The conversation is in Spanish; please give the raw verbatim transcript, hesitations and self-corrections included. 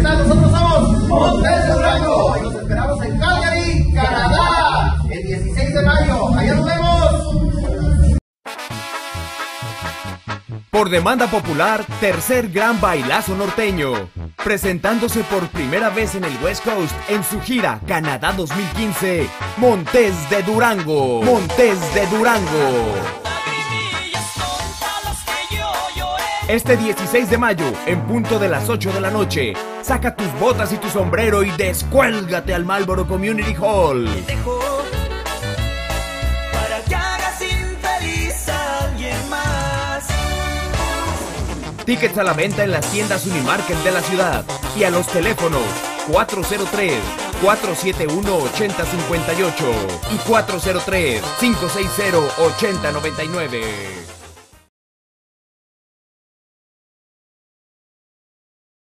¿Qué tal? Nosotros somos Montez de Durango y los esperamos en Calgary, Canadá, el dieciséis de mayo. Allá nos vemos. Por demanda popular, tercer gran bailazo norteño, presentándose por primera vez en el West Coast en su gira Canadá dos mil quince, Montez de Durango. Montez de Durango. Este dieciséis de mayo, en punto de las ocho de la noche, saca tus botas y tu sombrero y descuélgate al Marlborough Community Hall. Te dejo para que hagas infeliz a alguien más. Tickets a la venta en las tiendas Unimarket de la ciudad y a los teléfonos cuatro cero tres, cuatro siete uno, ocho cero cinco ocho y cuatro cero tres, cinco seis cero, ocho cero nueve nueve.